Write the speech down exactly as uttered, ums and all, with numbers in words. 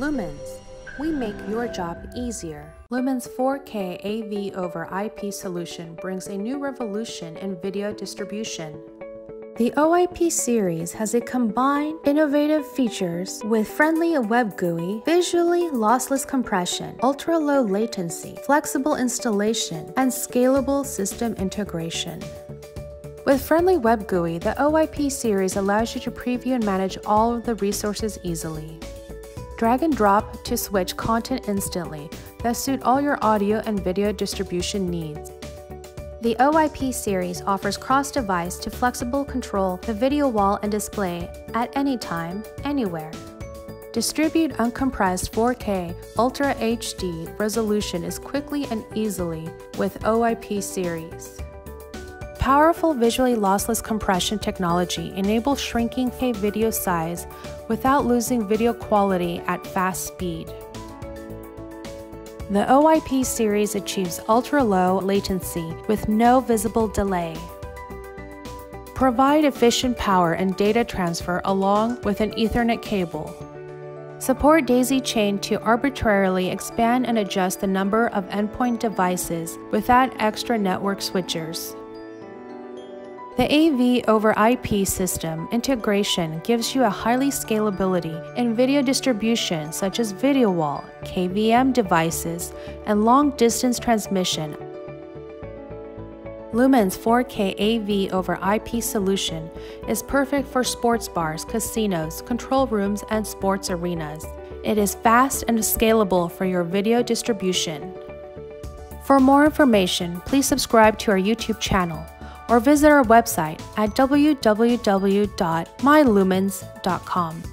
Lumens, we make your job easier. Lumens four K A V over I P solution brings a new revolution in video distribution. The O I P series has a combined innovative features with friendly web G U I, visually lossless compression, ultra-low latency, flexible installation, and scalable system integration. With friendly web G U I, the O I P series allows you to preview and manage all of the resources easily. Drag and drop to switch content instantly that suit all your audio and video distribution needs. The O I P series offers cross-device to flexible control the video wall and display at any time, anywhere. Distribute uncompressed four K Ultra H D resolution is quickly and easily with O I P series. Powerful visually lossless compression technology enables shrinking K video size without losing video quality at fast speed. The O I P series achieves ultra-low latency with no visible delay. Provide efficient power and data transfer along with an Ethernet cable. Support daisy chain to arbitrarily expand and adjust the number of endpoint devices without extra network switchers. The A V over I P system integration gives you a highly scalability in video distribution such as video wall, K V M devices, and long-distance transmission. Lumens four K A V over I P solution is perfect for sports bars, casinos, control rooms, and sports arenas. It is fast and scalable for your video distribution. For more information, please subscribe to our YouTube channel or visit our website at w w w dot my lumens dot com.